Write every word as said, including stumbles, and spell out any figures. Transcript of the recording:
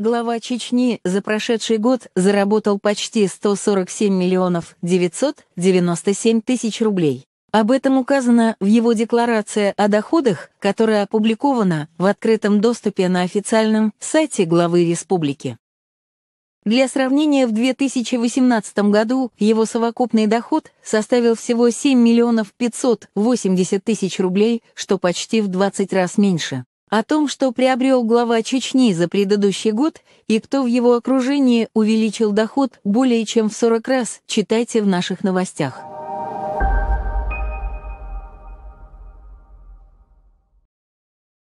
Глава Чечни за прошедший год заработал почти сто сорок семь миллионов девятьсот девяносто семь тысяч рублей. Об этом указано в его декларации о доходах, которая опубликована в открытом доступе на официальном сайте главы республики. Для сравнения, в две тысячи восемнадцатом году его совокупный доход составил всего семь миллионов пятьсот восемьдесят тысяч рублей, что почти в двадцать раз меньше. О том, что приобрел глава Чечни за предыдущий год и кто в его окружении увеличил доход более чем в сорок раз, читайте в наших новостях.